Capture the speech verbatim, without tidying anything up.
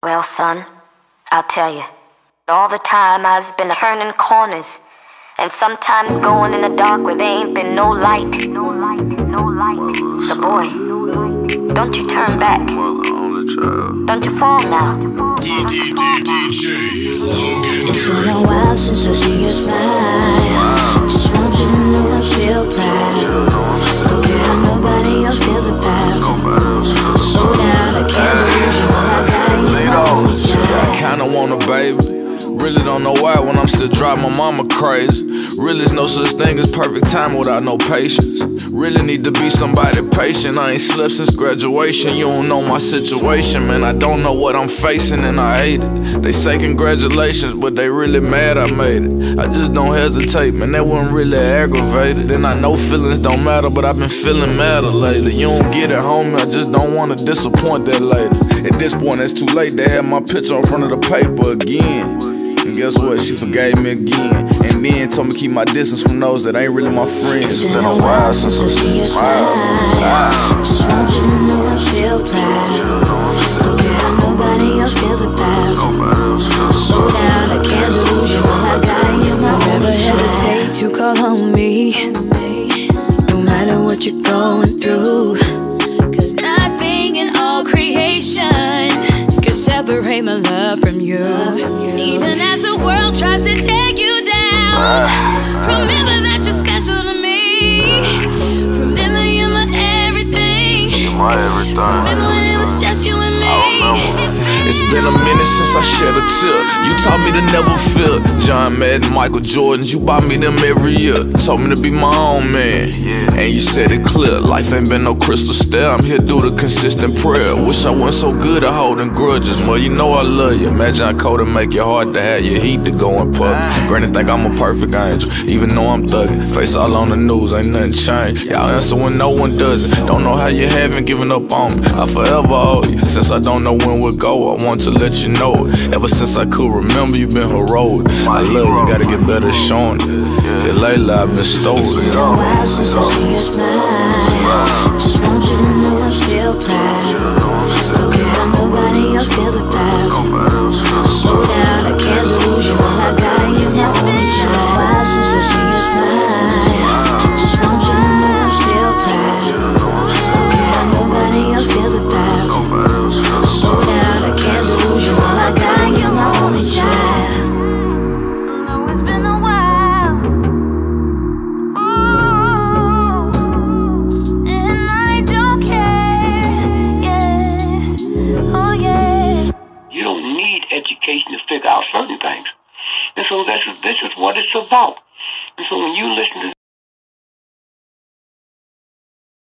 Well, son, I'll tell you. All the time I've been turning corners, and sometimes going in the dark where there ain't been no light. No light, no light. So boy, don't you turn back. Don't you fall now. It's been a while since I see your smile. Just want you to know I'm still proud. Don't care how nobody else feels about you. Slow down, I can't lose you. I kinda want a baby. Really don't know why when I'm still driving my mama crazy. Really is no such thing as perfect time without no patience. Really need to be somebody patient. I ain't slept since graduation. You don't know my situation, man. I don't know what I'm facing and I hate it. They say congratulations, but they really mad I made it. I just don't hesitate, man. That wasn't really aggravated. And I know feelings don't matter, but I've been feeling madder lately. You don't get it, homie. I just don't wanna disappoint that lady. At this point, it's too late. They had my picture in front of the paper again. And guess what? She forgave me again, and then told me keep my distance from those that ain't really my friends. It's been a while since I see you smile. Just want you to know I'm still proud. Don't care how nobody else feels about you. Slow down, I can't lose you. All I got in your mind. Never hesitate to call on me, no matter what you're going through. Cause nothing in all creation can separate my love from you. Even as the world tries to take you down, remember that you're special to me. Remember you're my everything. You're my everything. Remember when it was just you and me. It's been a minute since I shed a tear. You taught me to never fear. John Madden, Michael Jordan, you buy me them every year. Told me to be my own man, and you said it clear. Life ain't been no crystal stair. I'm here due to consistent prayer. Wish I wasn't so good at holding grudges. Well, you know I love you. Imagine I couldn't make it hard to have your heat to go in public. Granted, think I'm a perfect angel, even though I'm thugging. Face all on the news, ain't nothing changed. Y'all answer when no one does it. Don't know how you haven't given up on me. I forever owe you. Since I don't know when we'll go, I want to let you know it. Ever since I could remember, you've been heroic. My love, you gotta get better showing it. Yeah, lately I've been stolen. It's been a while since I see you smile. Just want you to know I'm still proud. Don't care how nobody else feels about you. Slow down, I can't lose you. All I got in your mind. It's been a while since I see you smile. Just want you to know I'm still proud. Don't care how nobody else feels about you. Slow down. To figure out certain things, and so that's, this is what it's about. And so when you listen to